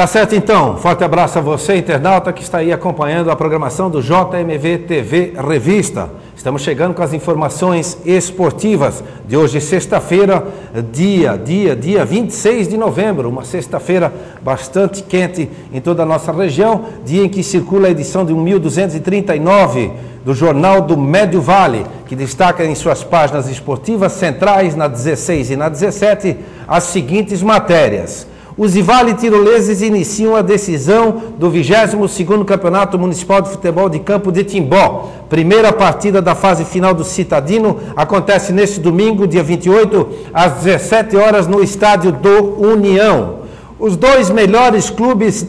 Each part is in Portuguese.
Tá certo então, forte abraço a você, internauta, que está aí acompanhando a programação do JMV TV Revista. Estamos chegando com as informações esportivas de hoje, sexta-feira, dia 26 de novembro. Uma sexta-feira bastante quente em toda a nossa região, dia em que circula a edição de 1239 do Jornal do Médio Vale, que destaca em suas páginas esportivas centrais, na 16 e na 17, as seguintes matérias. Uzivale tiroleses iniciam a decisão do 22º Campeonato Municipal de Futebol de Campo de Timbó. Primeira partida da fase final do Citadino acontece neste domingo, dia 28, às 17 horas, no Estádio do União. Os dois melhores clubes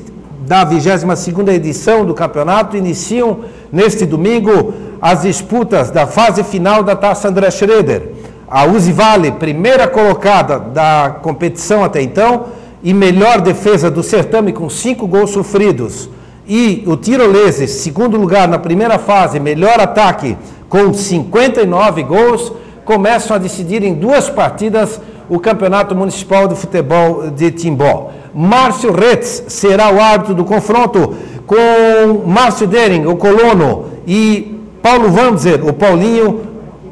da 22ª edição do campeonato iniciam neste domingo as disputas da fase final da Taça André Schroeder. A Uzivale, primeira colocada da competição até então, e melhor defesa do certame com 5 gols sofridos, e o tiroleses, segundo lugar na primeira fase, melhor ataque com 59 gols, começam a decidir em 2 partidas o Campeonato Municipal de Futebol de Timbó. Márcio Retz será o árbitro do confronto, com Márcio Dering, o colono, e Paulo Wanzer, o Paulinho,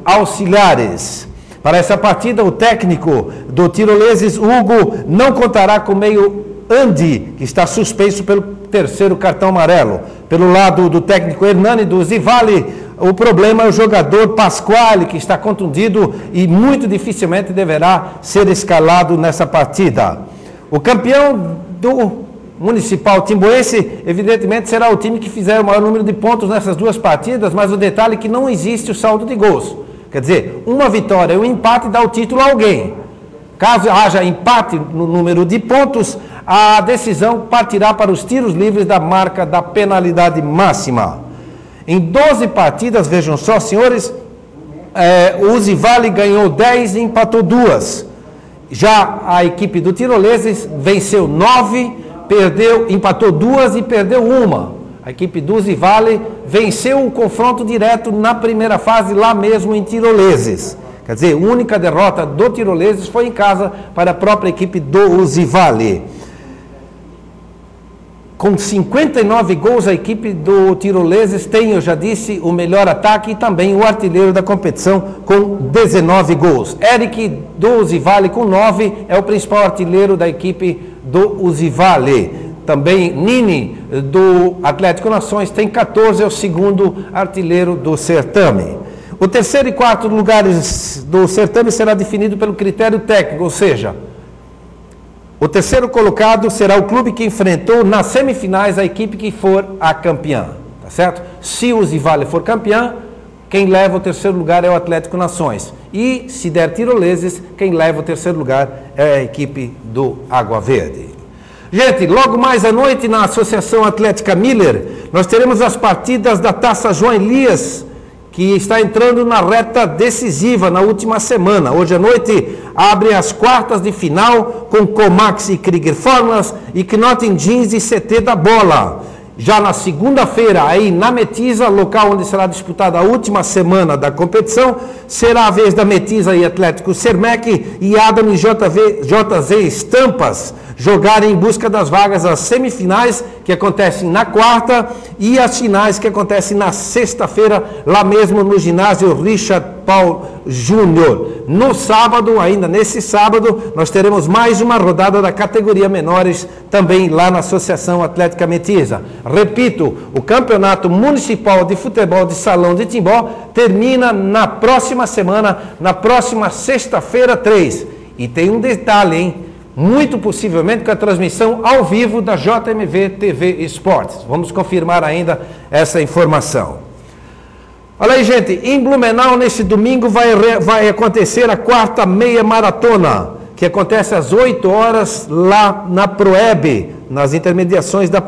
auxiliares. Para essa partida, o técnico do tiroleses, Hugo, não contará com o meio Andy, que está suspenso pelo 3º cartão amarelo. Pelo lado do técnico Hernani, do Uzivale, o problema é o jogador Pasquale, que está contundido e muito dificilmente deverá ser escalado nessa partida. O campeão do Municipal timboense, evidentemente, será o time que fizer o maior número de pontos nessas 2 partidas, mas o detalhe é que não existe o saldo de gols. Quer dizer, uma vitória e um empate dá o título a alguém. Caso haja empate no número de pontos, a decisão partirá para os tiros livres da marca da penalidade máxima. Em 12 partidas, vejam só, senhores, o Uzivale ganhou 10 e empatou 2. Já a equipe do tiroleses venceu 9, empatou 2 e perdeu 1. A equipe do Uzivale venceu o confronto direto na primeira fase, lá mesmo em tiroleses. Quer dizer, a única derrota do tiroleses foi em casa para a própria equipe do Uzivale. Com 59 gols, a equipe do tiroleses tem, eu já disse, o melhor ataque e também o artilheiro da competição com 19 gols. Eric do Uzivale com 9 é o principal artilheiro da equipe do Uzivale. Também Nini, do Atlético Nações, tem 14, é o 2º artilheiro do certame. O 3º e 4º lugares do certame será definido pelo critério técnico, ou seja, o 3º colocado será o clube que enfrentou nas semifinais a equipe que for a campeã, tá certo? Se o Uzivale for campeã, quem leva o 3º lugar é o Atlético Nações. E, se der tiroleses, quem leva o 3º lugar é a equipe do Água Verde. Gente, logo mais à noite na Associação Atlética Miller, nós teremos as partidas da Taça João Elias, que está entrando na reta decisiva na última semana. Hoje à noite abrem as quartas de final com Comax e Krieger Formas e Knoten Jeans e CT da Bola. Já na segunda-feira, aí na Metisa, local onde será disputada a última semana da competição, será a vez da Metisa e Atlético Sermec e Adam JZ Estampas jogarem em busca das vagas às semifinais, que acontecem na quarta, e as finais, que acontecem na sexta-feira, lá mesmo no ginásio Richard Paul Júnior. No sábado, ainda nesse sábado, nós teremos mais uma rodada da categoria menores, também lá na Associação Atlética Metisa. Repito, o Campeonato Municipal de Futebol de Salão de Timbó termina na próxima semana, na próxima sexta-feira, 3. E tem um detalhe, hein? Muito possivelmente com a transmissão ao vivo da JMV TV Esportes. Vamos confirmar ainda essa informação. Olha aí, gente, em Blumenau, nesse domingo, vai acontecer a quarta meia maratona, que acontece às 8 horas lá na Proeb, nas intermediações da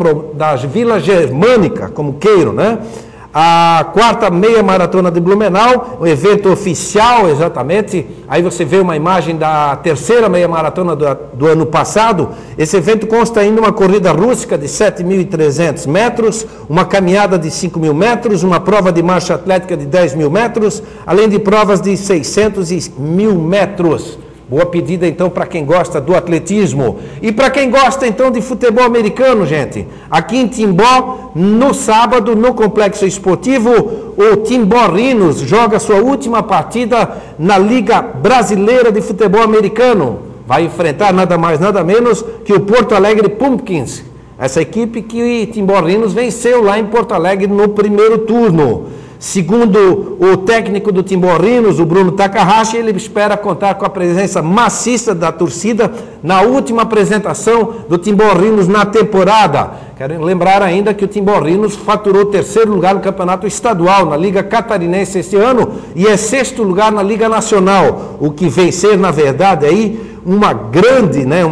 Vila Germânica, como queiram, né? A quarta meia maratona de Blumenau, o evento oficial, exatamente. Aí você vê uma imagem da terceira meia maratona do ano passado. Esse evento consta ainda de uma corrida rústica de 7.300 metros, uma caminhada de 5.000 metros, uma prova de marcha atlética de 10.000 metros, além de provas de 600 e 1.000 metros. Boa pedida, então, para quem gosta do atletismo. E para quem gosta, então, de futebol americano, gente. Aqui em Timbó, no sábado, no Complexo Esportivo, o Timbó Rhinos joga sua última partida na Liga Brasileira de Futebol Americano. Vai enfrentar nada mais, nada menos que o Porto Alegre Pumpkins. Essa equipe que o Timbó Rhinos venceu lá em Porto Alegre no primeiro turno. Segundo o técnico do Timbó Rhinos, o Bruno Takahashi, ele espera contar com a presença maciça da torcida na última apresentação do Timbó Rhinos na temporada. Quero lembrar ainda que o Timbó Rhinos faturou terceiro lugar no Campeonato Estadual, na Liga Catarinense este ano, e é sexto lugar na Liga Nacional, o que vem ser, na verdade, aí uma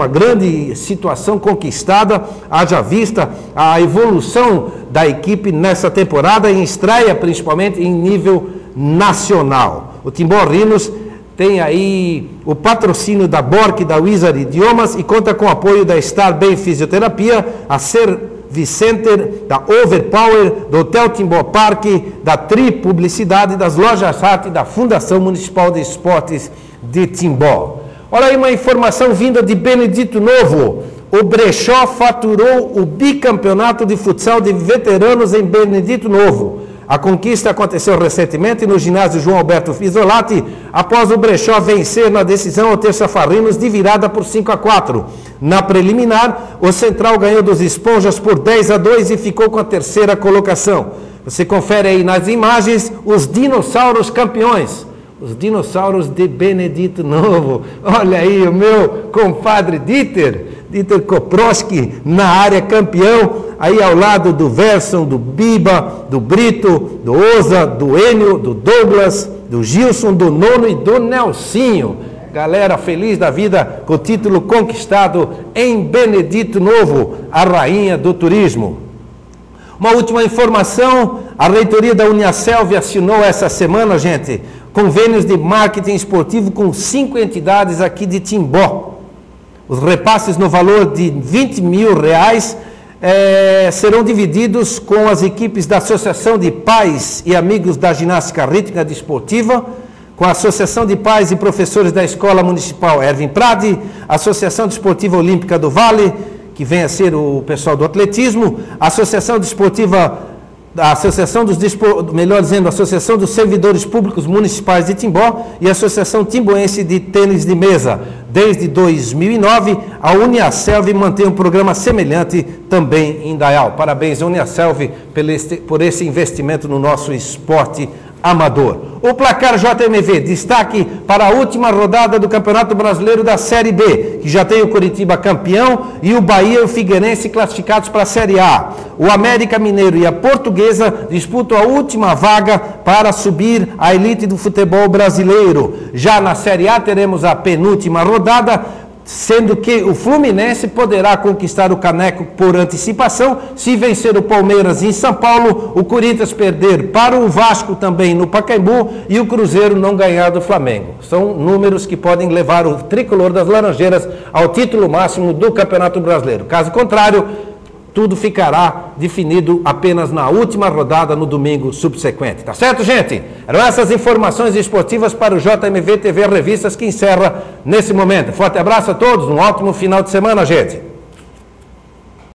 grande situação conquistada, haja vista a evolução da equipe nessa temporada, em estreia principalmente em nível nacional. O Timbó Rhinos tem aí o patrocínio da Bork, da Wizard Idiomas, e conta com o apoio da Star Bem Fisioterapia, a Servicenter, da Overpower, do Hotel Timbó Parque, da Tri Publicidade, das Lojas Hart e da Fundação Municipal de Esportes de Timbó. Olha aí uma informação vinda de Benedito Novo. O Brechó faturou o bicampeonato de futsal de veteranos em Benedito Novo. A conquista aconteceu recentemente no ginásio João Alberto Fisolati, após o Brechó vencer na decisão o Terça Farinos de virada por 5-4. Na preliminar, o Central ganhou dos Esponjas por 10-2 e ficou com a terceira colocação. Você confere aí nas imagens os dinossauros campeões. Os dinossauros de Benedito Novo. Olha aí o meu compadre Dieter Koproski na área, campeão. Aí ao lado do Verson, do Biba, do Brito, do Oza, do Enio, do Douglas, do Gilson, do Nono e do Nelsinho. Galera feliz da vida com o título conquistado em Benedito Novo, a rainha do turismo. Uma última informação, a reitoria da Uniasselvi assinou essa semana, gente, convênios de marketing esportivo com 5 entidades aqui de Timbó. Os repasses no valor de R$20 mil serão divididos com as equipes da Associação de Pais e Amigos da Ginástica Rítmica Desportiva, com a Associação de Pais e Professores da Escola Municipal Erwin Prade, Associação Desportiva Olímpica do Vale, que vem a ser o pessoal do atletismo, Associação dos Servidores Públicos Municipais de Timbó e a Associação Timboense de Tênis de Mesa. Desde 2009, a Uniasselvi mantém um programa semelhante também em Dayal. Parabéns, Uniasselvi, por esse investimento no nosso esporte amador. O placar JMV, destaque para a última rodada do Campeonato Brasileiro da Série B, que já tem o Coritiba campeão e o Bahia e o Figueirense classificados para a Série A. O América Mineiro e a Portuguesa disputam a última vaga para subir a elite do futebol brasileiro. Já na Série A teremos a penúltima rodada, sendo que o Fluminense poderá conquistar o caneco por antecipação se vencer o Palmeiras em São Paulo, o Corinthians perder para o Vasco também no Pacaembu e o Cruzeiro não ganhar do Flamengo. São números que podem levar o tricolor das Laranjeiras ao título máximo do Campeonato Brasileiro. Caso contrário, tudo ficará definido apenas na última rodada, no domingo subsequente. Tá certo, gente? Eram essas informações esportivas para o JMV TV Revistas, que encerra nesse momento. Forte abraço a todos, um ótimo final de semana, gente.